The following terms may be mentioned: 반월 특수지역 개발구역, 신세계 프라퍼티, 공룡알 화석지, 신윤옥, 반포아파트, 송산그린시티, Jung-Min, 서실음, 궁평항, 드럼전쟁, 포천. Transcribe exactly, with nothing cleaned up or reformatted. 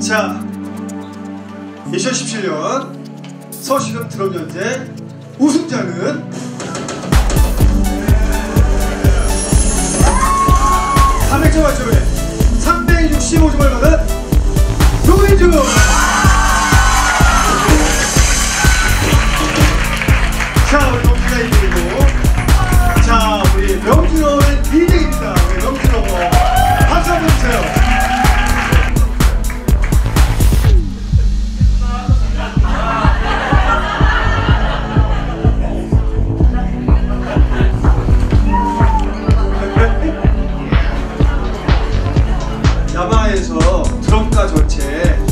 자, 이천십칠 년 서실음 드럼전쟁 우승자는 삼백 점 만점에 삼백육십오 점을 받은 노이즈! 자, 우리 명준아 이기고, 자, 우리 명준어의 디제이입니다. 우리 명준어 박수 한번 주세요. 야마에서 드럼과 전체